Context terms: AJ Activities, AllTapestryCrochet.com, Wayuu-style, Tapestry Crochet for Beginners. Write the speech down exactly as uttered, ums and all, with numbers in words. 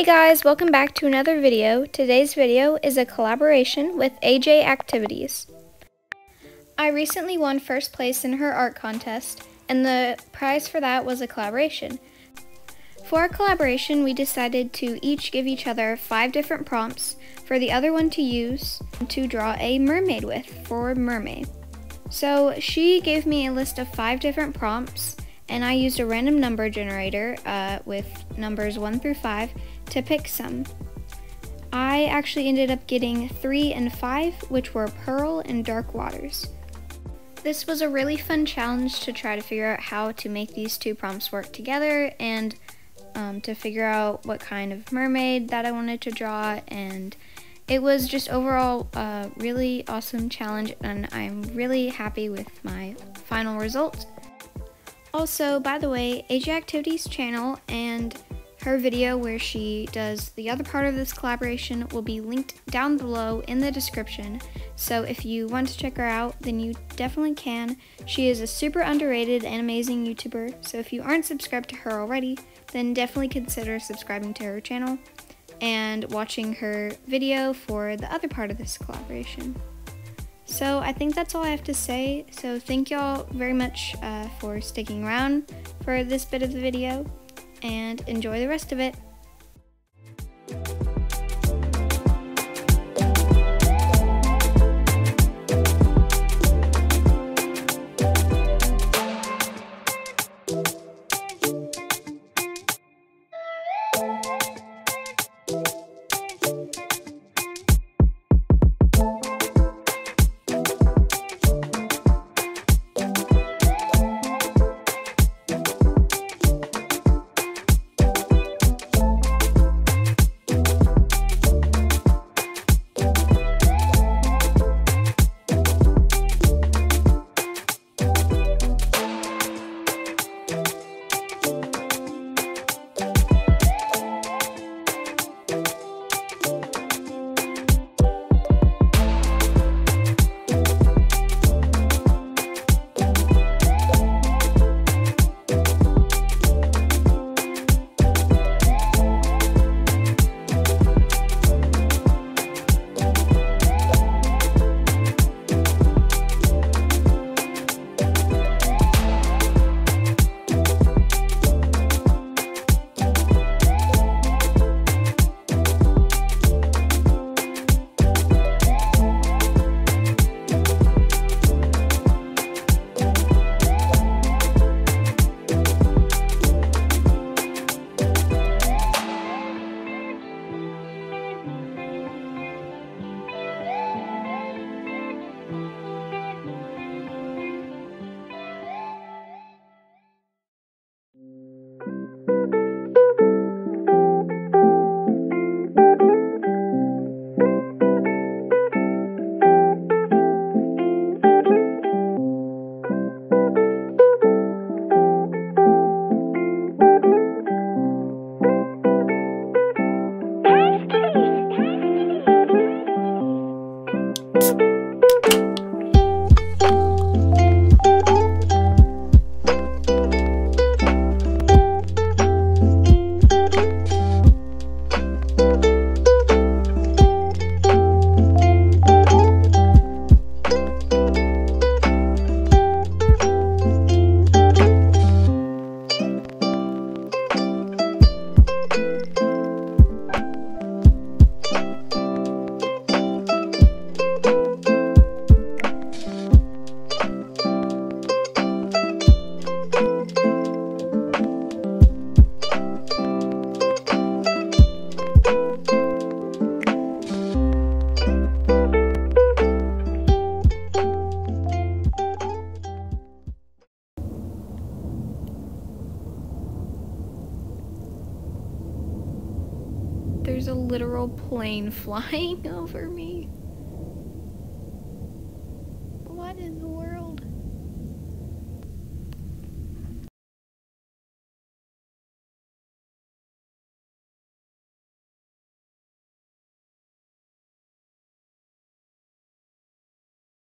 Hey guys, welcome back to another video. Today's video is a collaboration with A J Activities. I recently won first place in her art contest, and the prize for that was a collaboration. For our collaboration, we decided to each give each other five different prompts for the other one to use to draw a mermaid with for mermaid. So she gave me a list of five different prompts, and I used a random number generator uh, with numbers one through five to pick some. I actually ended up getting three and five, which were Pearl and Dark Waters. This was a really fun challenge to try to figure out how to make these two prompts work together, and um, to figure out what kind of mermaid that I wanted to draw, and it was just overall a really awesome challenge, and I'm really happy with my final result. Also, by the way, A J Activities channel and her video where she does the other part of this collaboration will be linked down below in the description, so if you want to check her out, then you definitely can. She is a super underrated and amazing YouTuber, so if you aren't subscribed to her already, then definitely consider subscribing to her channel and watching her video for the other part of this collaboration. So I think that's all I have to say, so thank y'all very much uh, for sticking around for this bit of the video, and enjoy the rest of it. There's a literal plane flying over me.